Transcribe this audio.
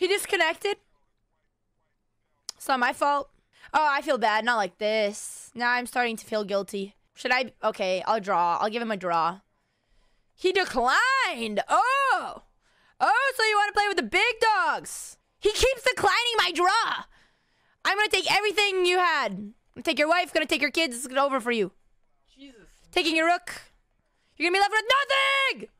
He disconnected? It's not my fault. Oh, I feel bad. Not like this. Now I'm starting to feel guilty. Should I? Okay, I'll draw. I'll give him a draw. He declined. Oh. Oh, so you want to play with the big dogs. He keeps declining my draw. I'm going to take everything you had. I'm going to take your wife. Going to take your kids. It's over for you. Jesus. Taking your rook. You're going to be left with nothing.